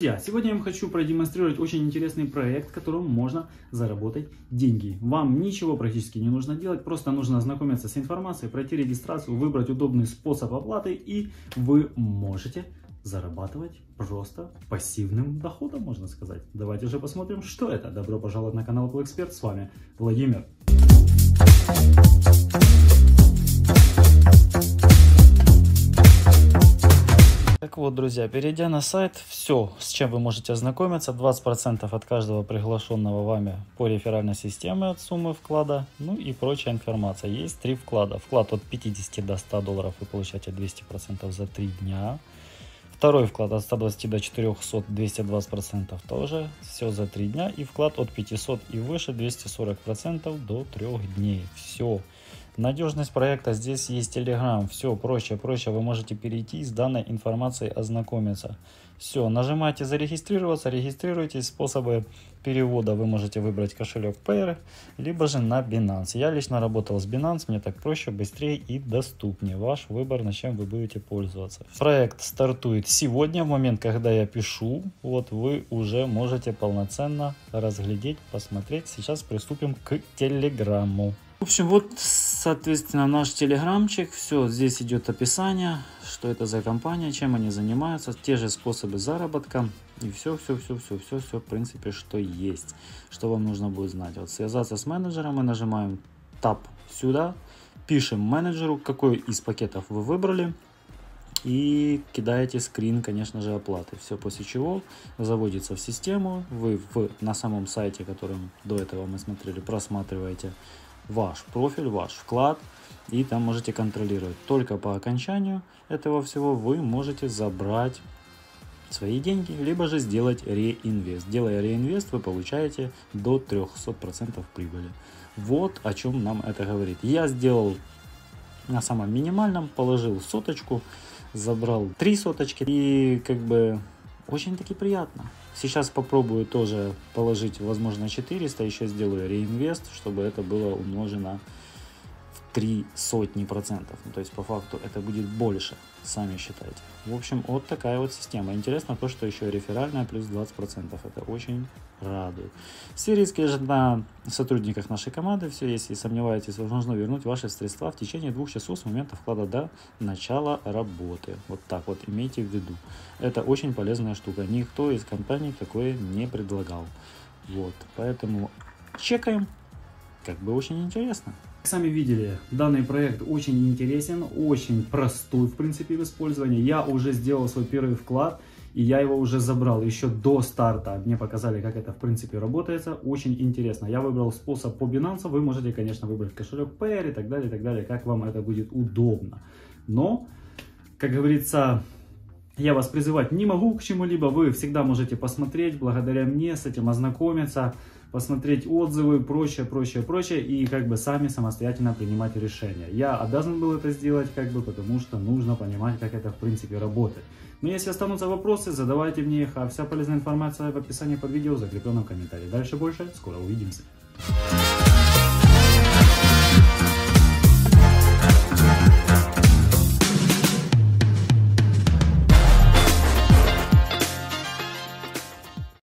Друзья, сегодня я вам хочу продемонстрировать очень интересный проект, которым можно заработать деньги. Вам ничего практически не нужно делать, просто нужно ознакомиться с информацией, пройти регистрацию, выбрать удобный способ оплаты, и вы можете зарабатывать просто пассивным доходом, можно сказать. Давайте же посмотрим, что это. Добро пожаловать на канал iApple Expert, с вами Владимир. Так вот, друзья, перейдя на сайт, все, с чем вы можете ознакомиться, 20% от каждого приглашенного вами по реферальной системе от суммы вклада, ну и прочая информация. Есть три вклада. Вклад от 50 до 100 долларов вы получаете 200% за 3 дня. Второй вклад от 120 до 400, 220% тоже, все за 3 дня. И вклад от 500 и выше, 240% до 3 дней. Все. Надежность проекта, здесь есть Telegram, все проще, вы можете перейти и с данной информацией ознакомиться. Все, нажимаете зарегистрироваться, регистрируйтесь, способы перевода вы можете выбрать кошелек Payeer, либо же на Binance. Я лично работал с Binance, мне так проще, быстрее и доступнее. Ваш выбор, на чем вы будете пользоваться. Проект стартует сегодня, в момент, когда я пишу, вот вы уже можете полноценно разглядеть, посмотреть. Сейчас приступим к Телеграмму. В общем, вот, соответственно, наш телеграмчик, все, здесь идет описание, что это за компания, чем они занимаются, те же способы заработка и все, в принципе, что есть, что вам нужно будет знать. Вот, связаться с менеджером, мы нажимаем Tab сюда, пишем менеджеру, какой из пакетов вы выбрали, и кидаете скрин, конечно же, оплаты. Все, после чего заводится в систему, вы на самом сайте, которым до этого мы смотрели, просматриваете ваш профиль, ваш вклад, и там можете контролировать. Только по окончанию этого всего вы можете забрать свои деньги, либо же сделать реинвест. Делая реинвест, вы получаете до 300% прибыли. Вот о чем нам это говорит. Я сделал на самом минимальном, положил соточку, забрал 3 соточки, и как бы очень-таки приятно. Сейчас попробую тоже положить, возможно, 400, еще сделаю реинвест, чтобы это было умножено в 300%. То есть, по факту, это будет больше, сами считайте. В общем, вот такая вот система. Интересно то, что еще реферальная плюс 20%. Это очень радует. Все риски лежат на сотрудниках нашей команды. Все, если сомневаетесь, возможно вернуть ваши средства в течение 2 часов с момента вклада до начала работы. Вот так вот, имейте в виду. Это очень полезная штука. Никто из компаний такое не предлагал. Вот, поэтому чекаем. Как бы очень интересно. Сами видели, данный проект очень интересен, очень простой, в принципе, в использовании. Я уже сделал свой первый вклад, и я его уже забрал еще до старта. Мне показали, как это, в принципе, работает. Очень интересно. Я выбрал способ по Binance. Вы можете, конечно, выбрать кошелек Payeer и так далее, как вам это будет удобно. Но, как говорится, я вас призывать не могу к чему-либо. Вы всегда можете посмотреть, благодаря мне, с этим ознакомиться, посмотреть отзывы, прочее, и как бы сами самостоятельно принимать решения. Я обязан был это сделать, как бы, потому что нужно понимать, как это, в принципе, работает. Но если останутся вопросы, задавайте мне их, а вся полезная информация в описании под видео, закрепленном в комментарии. Дальше больше, скоро увидимся.